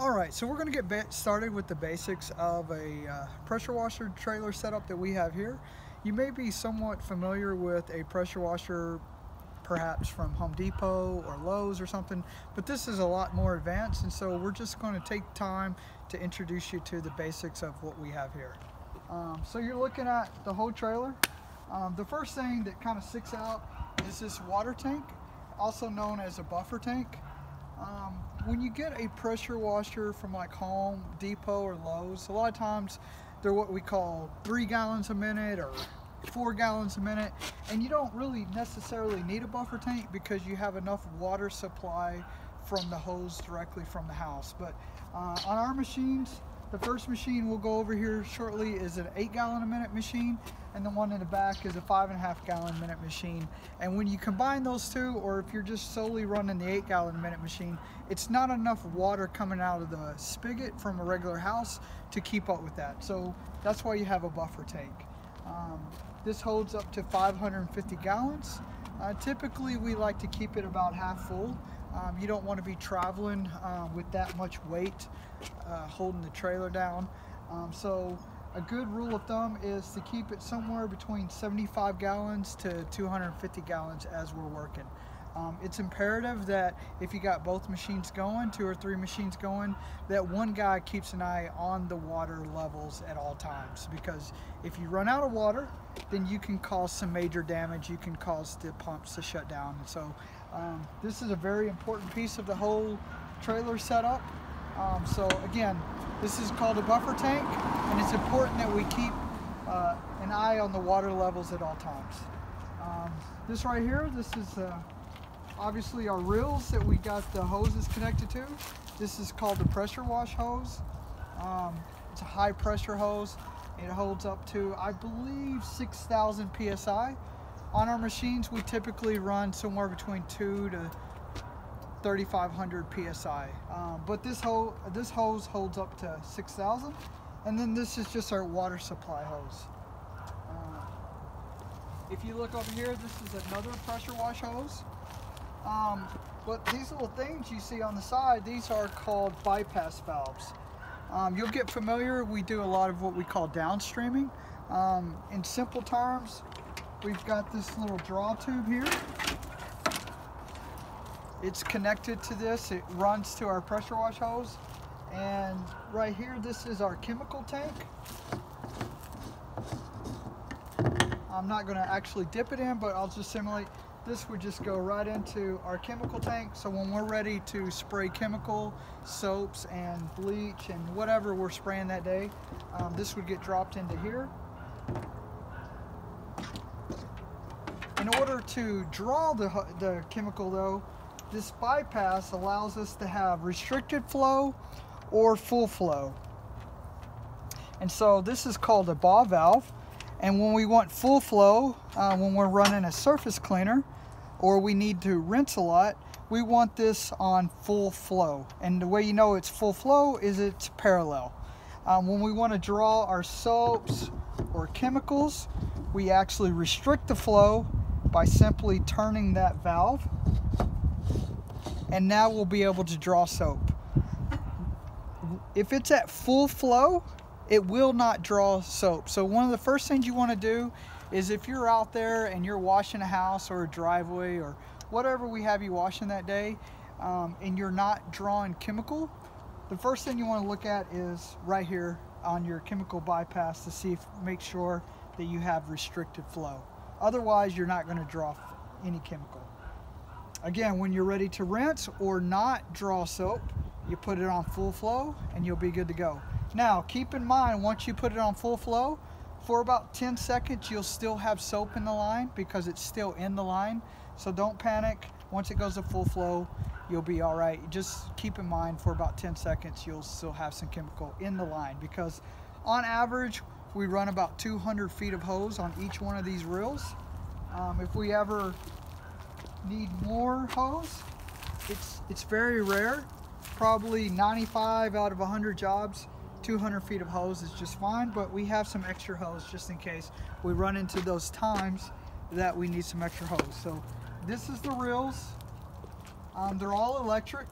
Alright, so we're going to get started with the basics of a pressure washer trailer setup that we have here. You may be somewhat familiar with a pressure washer perhaps from Home Depot or Lowe's or something, but this is a lot more advanced, and so we're just going to take time to introduce you to the basics of what we have here. So you're looking at the whole trailer. The first thing that kind of sticks out is this water tank, also known as a buffer tank. When you get a pressure washer from like Home Depot or Lowe's, a lot of times they're what we call 3 gallons a minute or 4 gallons a minute, and you don't really necessarily need a buffer tank because you have enough water supply from the hose directly from the house. But on our machines, the first machine we'll go over here shortly is an 8 gallon a minute machine, and the one in the back is a 5.5 gallon a minute machine. And when you combine those two, or if you're just solely running the 8 gallon a minute machine, it's not enough water coming out of the spigot from a regular house to keep up with that. So that's why you have a buffer tank. This holds up to 550 gallons. Typically we like to keep it about half full. You don't want to be traveling with that much weight holding the trailer down. So a good rule of thumb is to keep it somewhere between 75 gallons to 250 gallons as we're working. It's imperative that if you got both machines going, 2 or 3 machines going, that one guy keeps an eye on the water levels at all times, because if you run out of water, then you can cause some major damage. You can cause the pumps to shut down. And so this is a very important piece of the whole trailer setup. So again, this is called a buffer tank, and it's important that we keep an eye on the water levels at all times. This right here, this is obviously our reels that we got the hoses connected to. This is called the pressure wash hose. It's a high pressure hose. It holds up to, I believe, 6,000 PSI. On our machines, we typically run somewhere between 2 to 3,500 PSI. But this hose holds up to 6,000. And then this is just our water supply hose. If you look over here, this is another pressure wash hose. But these little things you see on the side, these are called bypass valves. You'll get familiar. We do a lot of what we call downstreaming. In simple terms, we've got this little draw tube here. It's connected to this. It runs to our pressure wash hose. And right here, this is our chemical tank. I'm not going to actually dip it in, but I'll just simulate. This would just go right into our chemical tank, so when we're ready to spray chemical, soaps and bleach and whatever we're spraying that day, this would get dropped into here. In order to draw the chemical though, this bypass allows us to have restricted flow or full flow. And so this is called a BAW valve, and when we want full flow, when we're running a surface cleaner, or we need to rinse a lot, we want this on full flow. And the way you know it's full flow is it's parallel. When we want to draw our soaps or chemicals, we actually restrict the flow by simply turning that valve. And now we'll be able to draw soap. If it's at full flow, it will not draw soap. So one of the first things you want to do is, if you're out there and you're washing a house or a driveway or whatever we have you washing that day, and you're not drawing chemical, the first thing you want to look at is right here on your chemical bypass to see if, make sure that you have restricted flow. Otherwise, you're not going to draw any chemical. Again, when you're ready to rinse or not draw soap, you put it on full flow and you'll be good to go. Now, keep in mind, once you put it on full flow, for about 10 seconds, you'll still have soap in the line because it's still in the line. So don't panic. Once it goes to full flow, you'll be all right. Just keep in mind, for about 10 seconds, you'll still have some chemical in the line, because on average, we run about 200 feet of hose on each one of these reels. If we ever need more hose, it's very rare. Probably 95 out of 100 jobs, 200 feet of hose is just fine, but we have some extra hose just in case we run into those times that we need some extra hose. So this is the reels. They're all electric,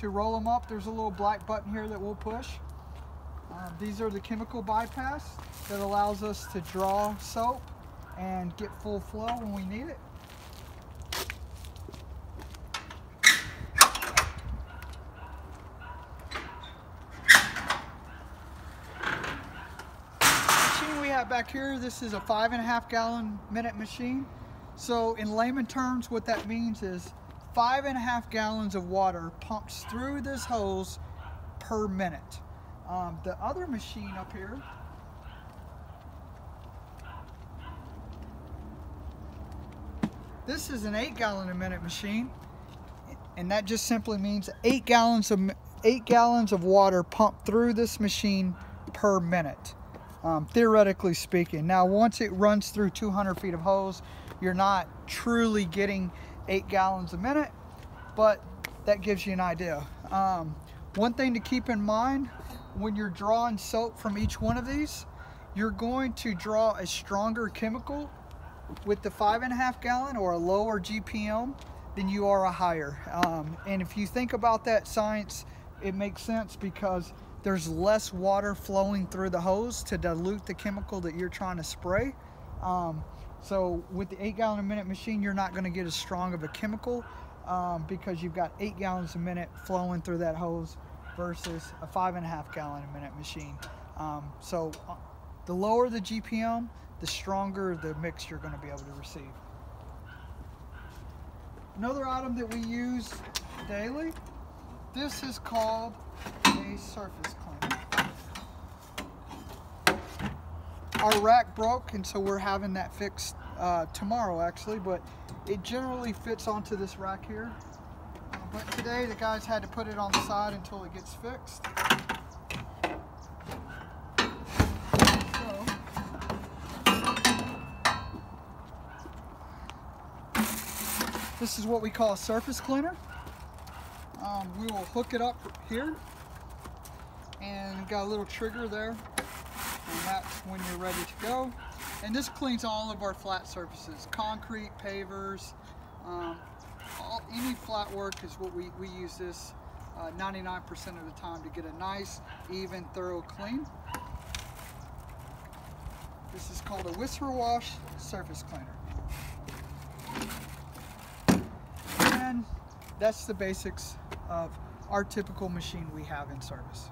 To roll them up, there's a little black button here that we'll push. These are the chemical bypass that allows us to draw soap and get full flow when we need it. The machine we have back here, this is a 5.5 gallon minute machine. So in layman terms, what that means is 5.5 gallons of water pumps through this hose per minute. The other machine up here . This is an 8 gallon a minute machine, and that just simply means 8 gallons of water pumped through this machine per minute, theoretically speaking. Now, once it runs through 200 feet of hose, you're not truly getting 8 gallons a minute, but that gives you an idea. One thing to keep in mind when you're drawing soap from each one of these, you're going to draw a stronger chemical with the 5.5 gallon or a lower GPM than you are a higher. And if you think about that science, it makes sense, because there's less water flowing through the hose to dilute the chemical that you're trying to spray. So with the 8 gallon a minute machine, you're not going to get as strong of a chemical because you've got 8 gallons a minute flowing through that hose versus a 5.5 gallon a minute machine. So the lower the GPM, the stronger the mix you're going to be able to receive. Another item that we use daily, this is called a surface cleaner. Our rack broke, and so we're having that fixed tomorrow actually, but it generally fits onto this rack here. But today the guys had to put it on the side until it gets fixed. This is what we call a surface cleaner. We will hook it up here, and we've got a little trigger there, and that's when you're ready to go. And this cleans all of our flat surfaces, concrete, pavers, any flat work is what we use this 99% of the time to get a nice, even, thorough clean. This is called a Whisper Wash Surface Cleaner. That's the basics of our typical machine we have in service.